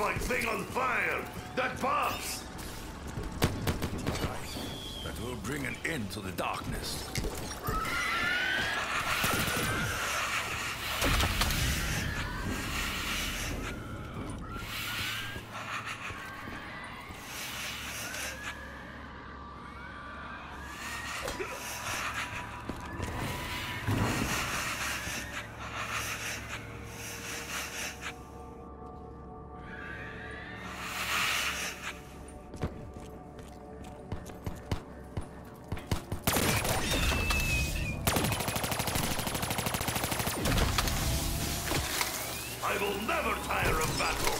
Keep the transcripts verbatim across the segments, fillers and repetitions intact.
looks like thing on fire. That pops. That will bring an end to the darkness. I will never tire of battle.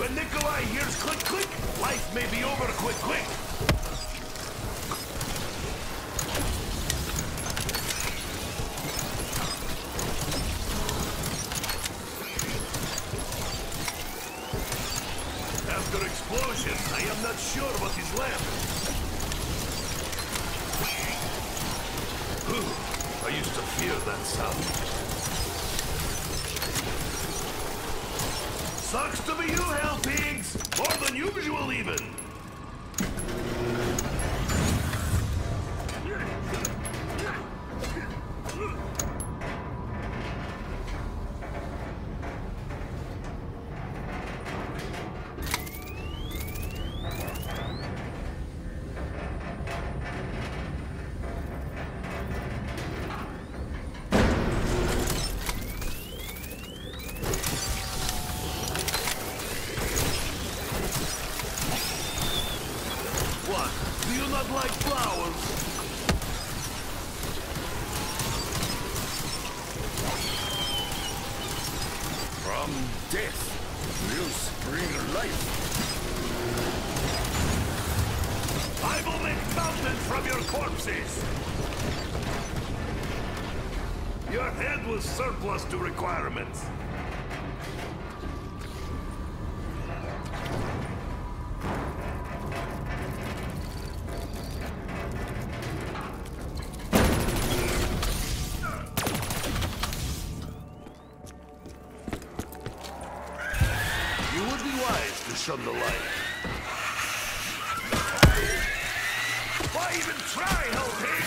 When Nikolai hears click click, life may be over quick quick. After explosions, I am not sure what is left. Ooh, I used to fear that sound. Sucks to be you, hell pigs! More than usual, even! Do you not like flowers? From death will spring life. I will make mountains from your corpses. Your head was surplus to requirements. To shun the light. Why even try, Hellpig?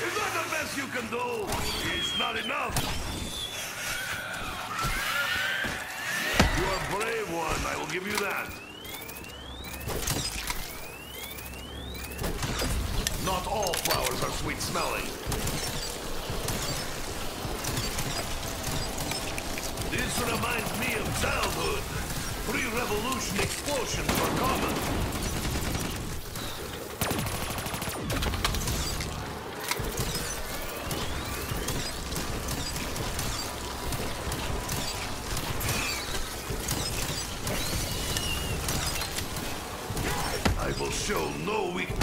It's not the best you can do. It's not enough. You are a brave one, I will give you that. Not all flowers are sweet-smelling. This reminds me of childhood. Pre-revolution explosions were common. I will show no weakness.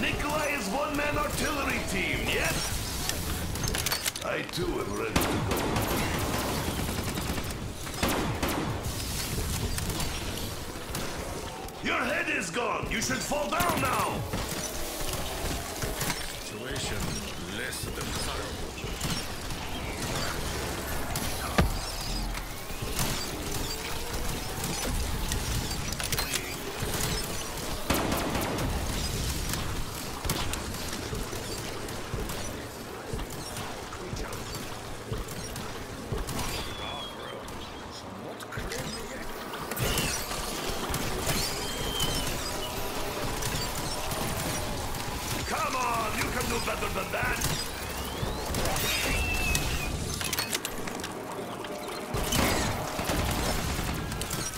Nikolai is one-man artillery team, yes? I too am ready to go. Your head is gone! You should fall down now! Situation less desirable. Better than that.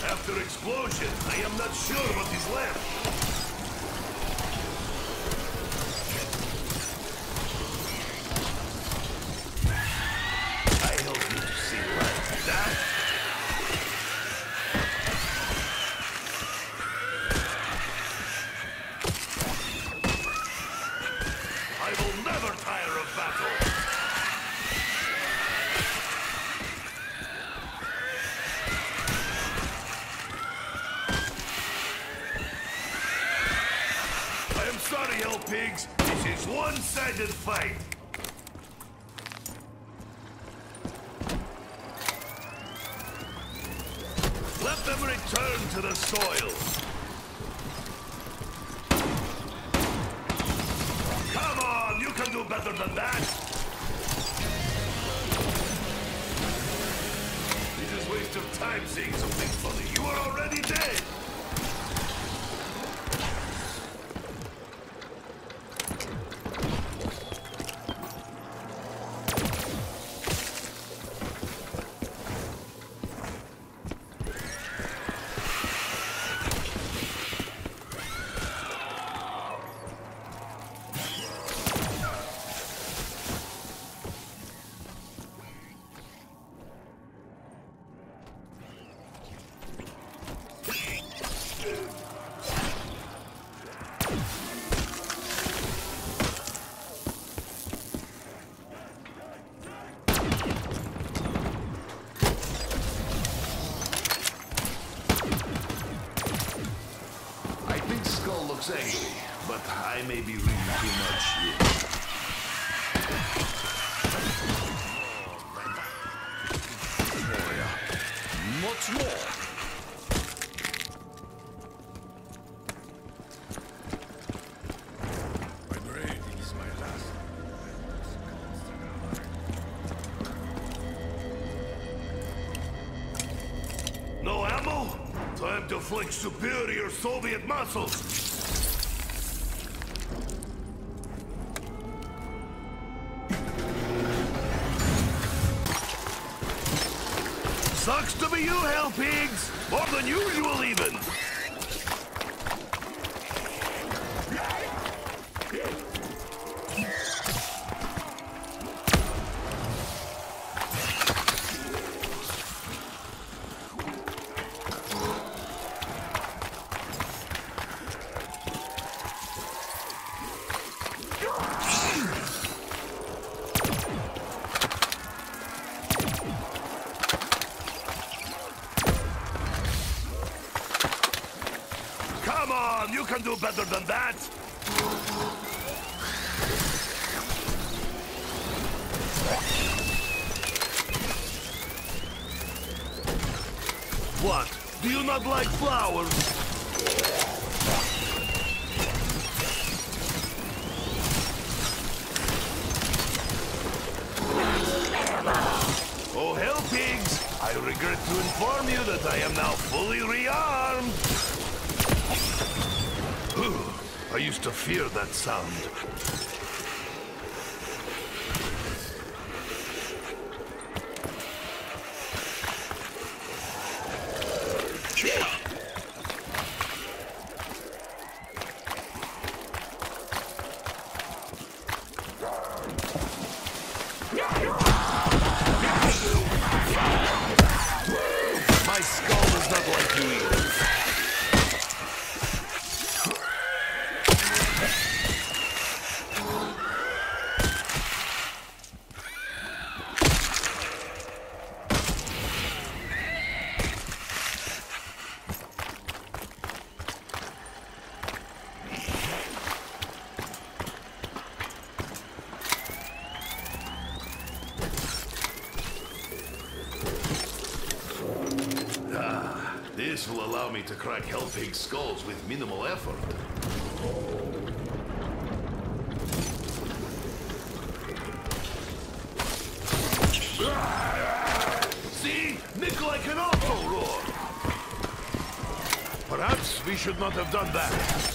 After explosion, I am not sure what is left. I hope you see right that. I will never tire of battle. This is one-sided fight. Let them return to the soil. Come on, you can do better than that. It is a waste of time seeing something funny. You are already dead. Angry, but I may be reading too much here. Oh, yeah. Much more. My brain is my last. No ammo? Time to flick superior Soviet muscles. Sucks to be you, hell pigs! More than usual, even! You can do better than that! What? Do you not like flowers? Oh, hell pigs! I regret to inform you that I am now fully rearmed! I used to fear that sound. My skull is not like you either. This will allow me to crack hell pig skulls with minimal effort. See? Nikolai can also roar! Perhaps we should not have done that.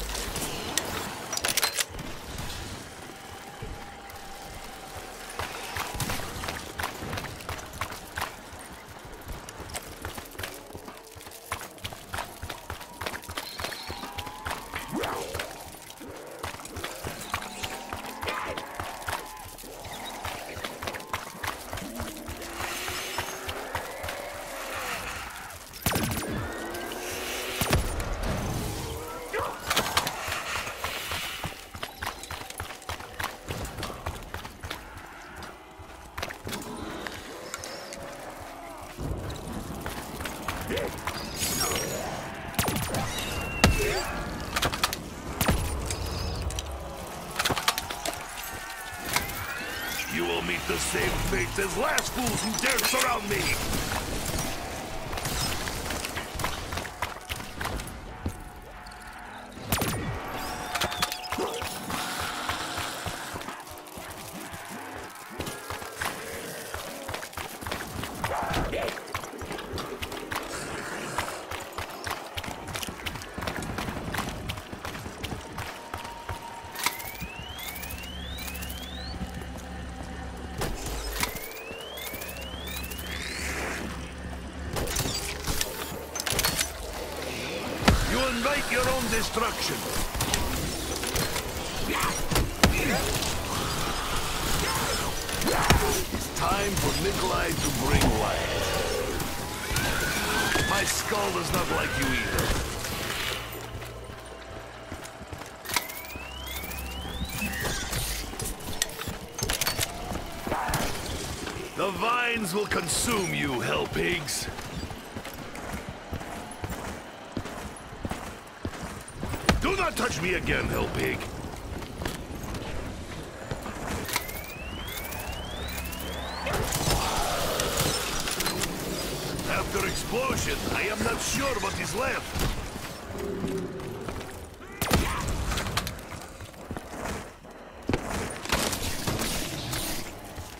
same fate as last fools who dared surround me! Invite your own destruction. It's time for Nikolai to bring light. My skull does not like you either. The vines will consume you, hell pigs. Do not touch me again, hell pig! After explosion, I am not sure what is left.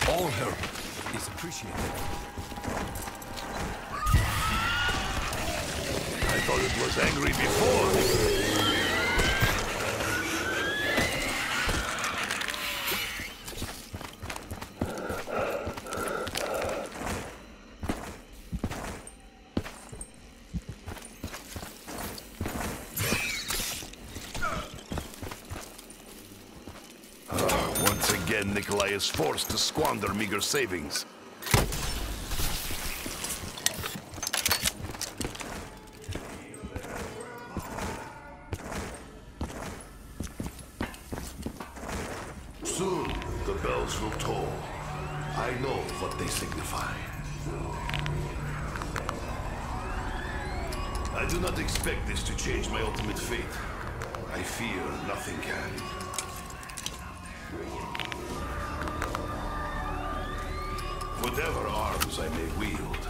All help is appreciated. I thought it was angry before. Oh, once again, Nikolai is forced to squander meager savings. Soon, the bells will toll. I know what they signify. I do not expect this to change my ultimate fate. I fear nothing can. Whatever arms I may wield,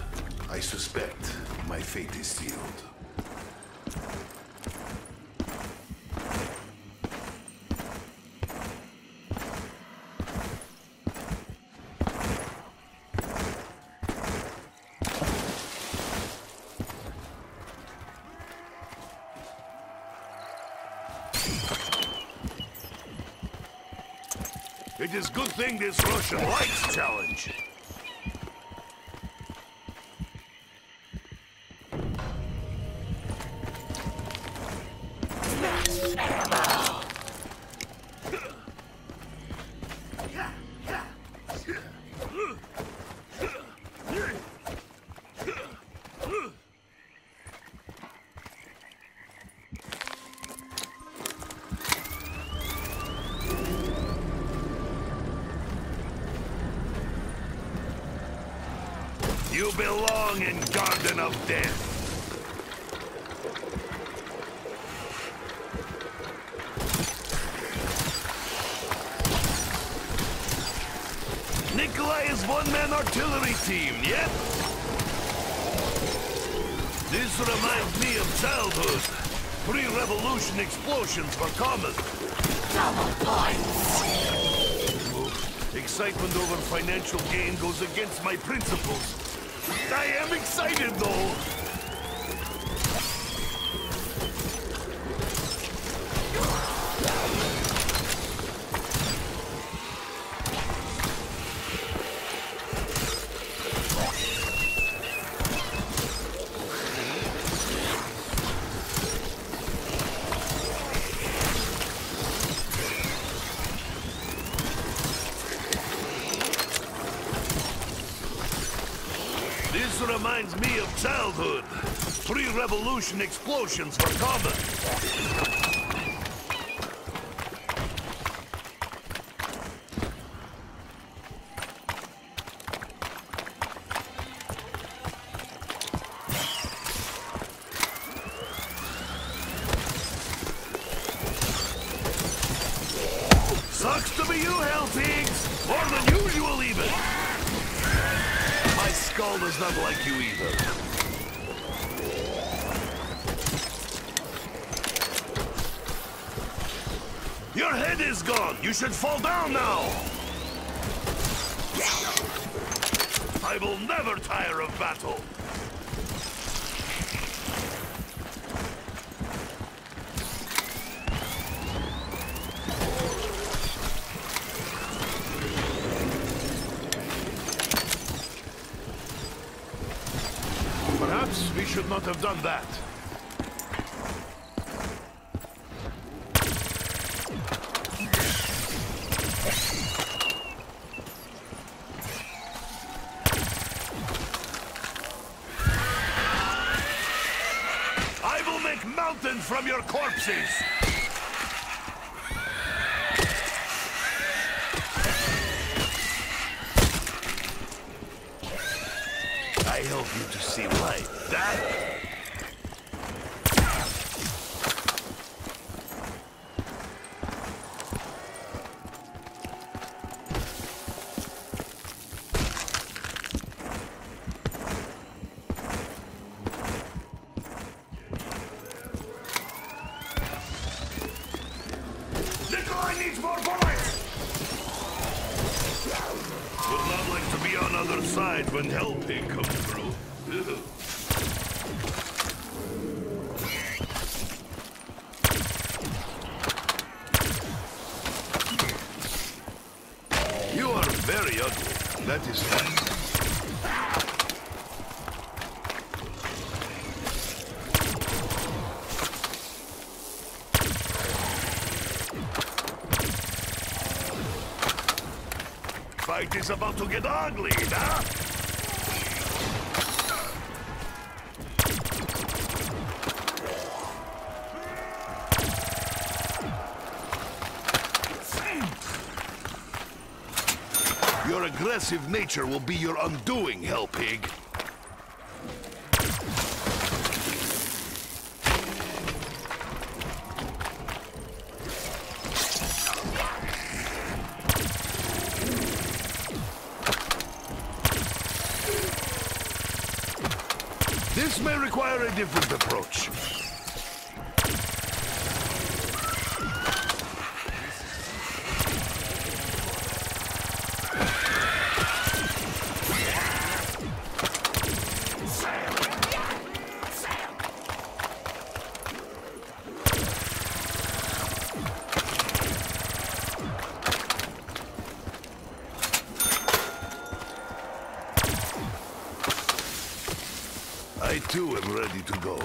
I suspect my fate is sealed. It is good thing this Russian lights challenge. You belong in Garden of Death. Nikolai is one-man artillery team, yep. This reminds me of childhood. Pre-revolution explosions were common. Double points. Excitement over financial gain goes against my principles. I am excited, though! This reminds me of childhood. Pre-revolution explosions were common. Sucks to be you, hell pigs! More than usual, even! world is not like you either. Your head is gone. You should fall down now. I will never tire of battle. Perhaps we should not have done that. From your corpses! I hope you to see why that... when helping comes through. You are very ugly. That is fine. Fight is about to get ugly, huh? Your aggressive nature will be your undoing, Hell Pig. This may require a different approach. I, too, am ready to go.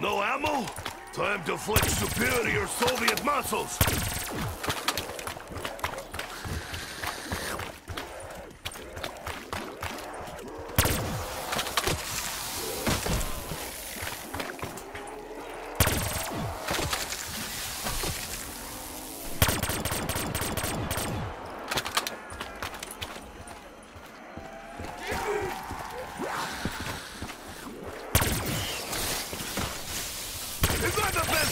No ammo? Time to flex superior Soviet muscles!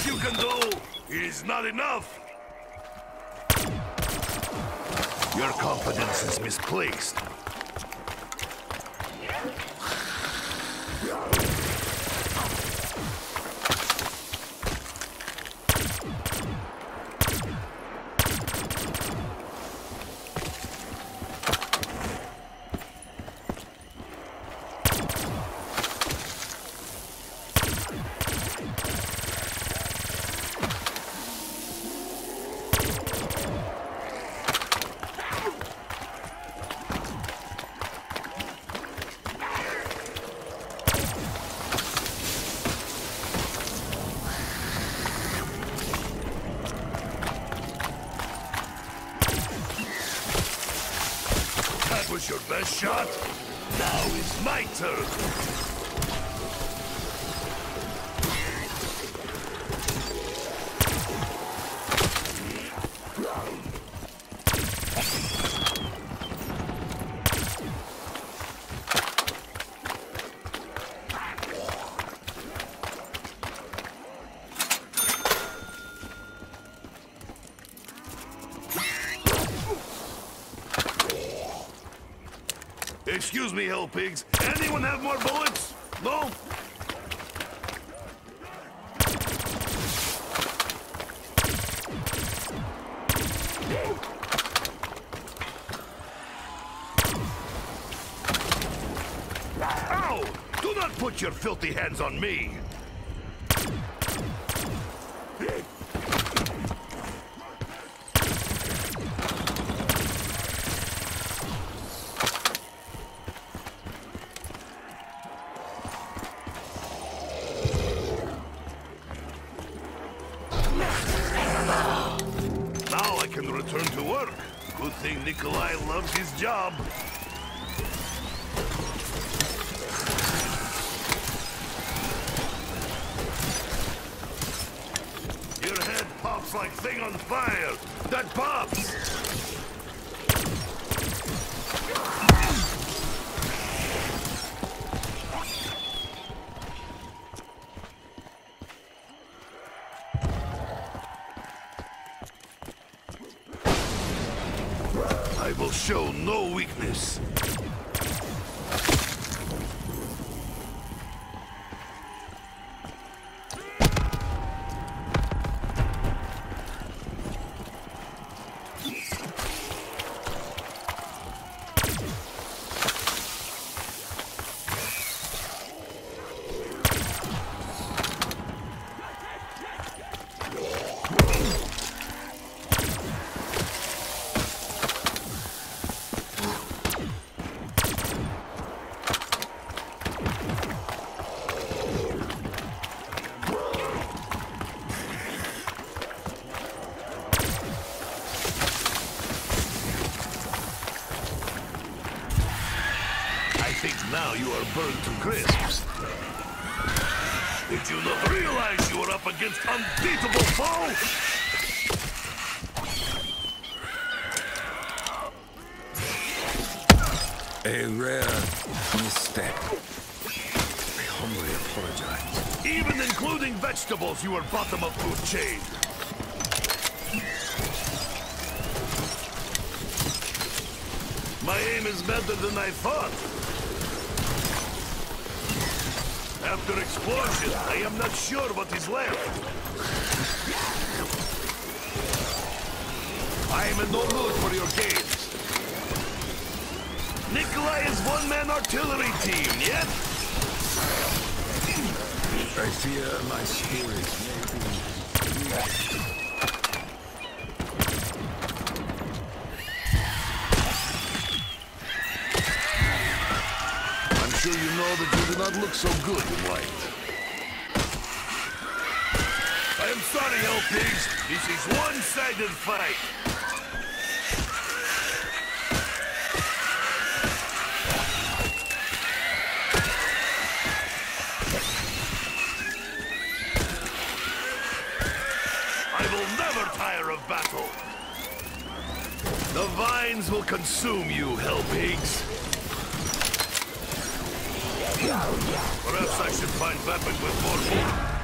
You can do. It is not enough. Your confidence is misplaced. Was your best shot? Now is my turn. Excuse me, hell pigs. Anyone have more bullets? No? Ow! Do not put your filthy hands on me! Nikolai loves his job. Your head pops like thing on fire. That pops! I will show no weakness. Now you are burned to crisps. Did you not realize you were up against unbeatable foe? A rare misstep. I humbly apologize. Even including vegetables, you are bottom of food chain. My aim is better than I thought. After explosion, I am not sure what is left. I am in no mood for your games. Nikolai is one-man artillery team, yet? I fear my spirit may be left. I'm sure you know that you do not look so good in white. I am sorry, hell pigs. This is one-sided fight. I will never tire of battle. The vines will consume you, hell pigs. Perhaps I should find weapons with more.